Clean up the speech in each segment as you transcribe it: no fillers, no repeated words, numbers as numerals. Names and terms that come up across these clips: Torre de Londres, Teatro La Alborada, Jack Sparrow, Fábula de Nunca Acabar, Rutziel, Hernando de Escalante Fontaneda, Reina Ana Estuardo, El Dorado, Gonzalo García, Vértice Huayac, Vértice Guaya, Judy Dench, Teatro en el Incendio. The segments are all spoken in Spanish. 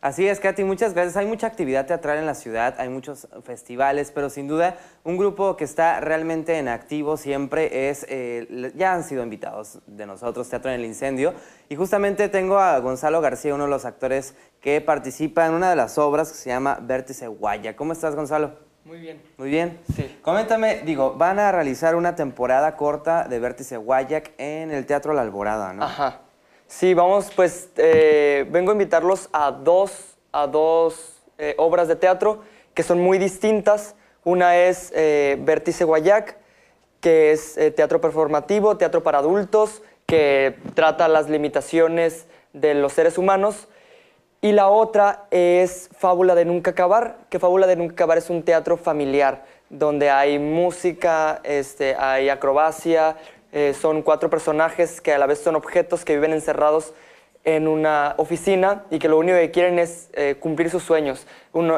Así es, Katy, muchas gracias. Hay mucha actividad teatral en la ciudad, hay muchos festivales, pero sin duda un grupo que está realmente en activo siempre es, ya han sido invitados de nosotros, Teatro en el Incendio, y justamente tengo a Gonzalo García, uno de los actores que participa en una de las obras que se llama Vértice Guaya. ¿Cómo estás, Gonzalo? Muy bien. Muy bien. Sí. Coméntame, digo, van a realizar una temporada corta de Vértice Huayac en el Teatro La Alborada, ¿no? Ajá. Sí, vamos, pues vengo a invitarlos a dos obras de teatro que son muy distintas. Una es Vértice Huayac, que es teatro performativo, teatro para adultos, que trata las limitaciones de los seres humanos. Y la otra es Fábula de Nunca Acabar, que Fábula de Nunca Acabar es un teatro familiar, donde hay música, hay acrobacia. Son 4 personajes que a la vez son objetos que viven encerrados en una oficina y que lo único que quieren es cumplir sus sueños.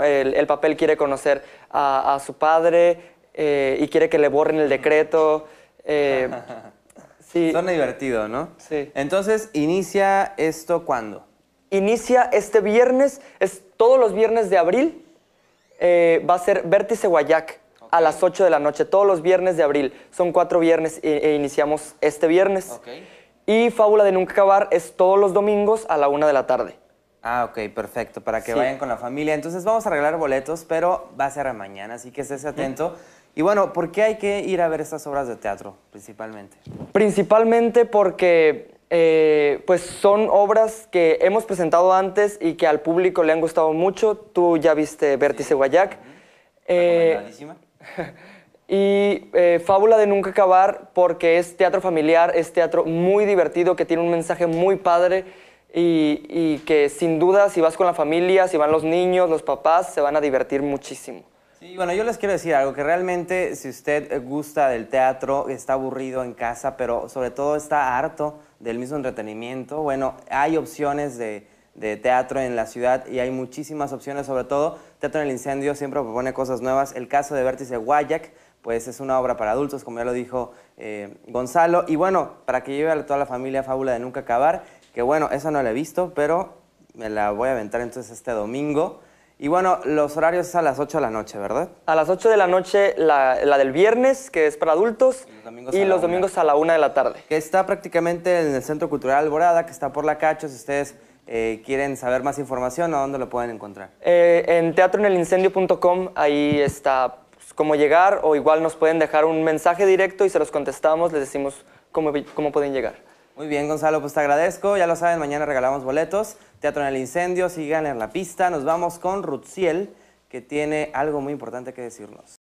El papel quiere conocer a su padre y quiere que le borren el decreto. Sí. Suena divertido, ¿no? Sí. Entonces, ¿inicia esto cuándo? Inicia este viernes, es todos los viernes de abril, va a ser Vértice Huayac. A las 8 de la noche, todos los viernes de abril. Son 4 viernes e iniciamos este viernes. Okay. Y Fábula de Nunca Acabar es todos los domingos a la 1 de la tarde. Ah, ok, perfecto, para que vayan con la familia. Entonces vamos a arreglar boletos, pero va a ser mañana, así que estés atento. Y bueno, ¿por qué hay que ir a ver estas obras de teatro, principalmente? Principalmente porque pues son obras que hemos presentado antes y que al público le han gustado mucho. Tú ya viste Vértice Huayac. Y Fábula de Nunca Acabar porque es teatro familiar, es teatro muy divertido, que tiene un mensaje muy padre y que sin duda si vas con la familia, si van los niños, los papás, se van a divertir muchísimo. Sí, bueno, yo les quiero decir algo, que realmente si usted gusta del teatro, está aburrido en casa, pero sobre todo está harto del mismo entretenimiento, bueno, hay opciones de teatro en la ciudad y hay muchísimas opciones, sobre todo Teatro en el Incendio siempre propone cosas nuevas. El caso de Vértice Huayac, pues es una obra para adultos, como ya lo dijo Gonzalo. Y bueno, para que lleve a toda la familia Fábula de Nunca Acabar, que bueno, esa no la he visto, pero me la voy a aventar entonces este domingo. Y bueno, los horarios es a las 8 de la noche, ¿verdad? A las 8 de la noche la del viernes, que es para adultos, y los domingos a la 1 de la tarde. Que está prácticamente en el Centro Cultural Alborada, que está por la Cacho, si ustedes quieren saber más información, ¿a dónde lo pueden encontrar? En teatroenelincendio.com, ahí está pues, cómo llegar, o igual nos pueden dejar un mensaje directo y se los contestamos, les decimos cómo pueden llegar. Muy bien, Gonzalo, pues te agradezco, ya lo saben, mañana regalamos boletos. Teatro en el Incendio, sigan en la pista, nos vamos con Rutziel, que tiene algo muy importante que decirnos.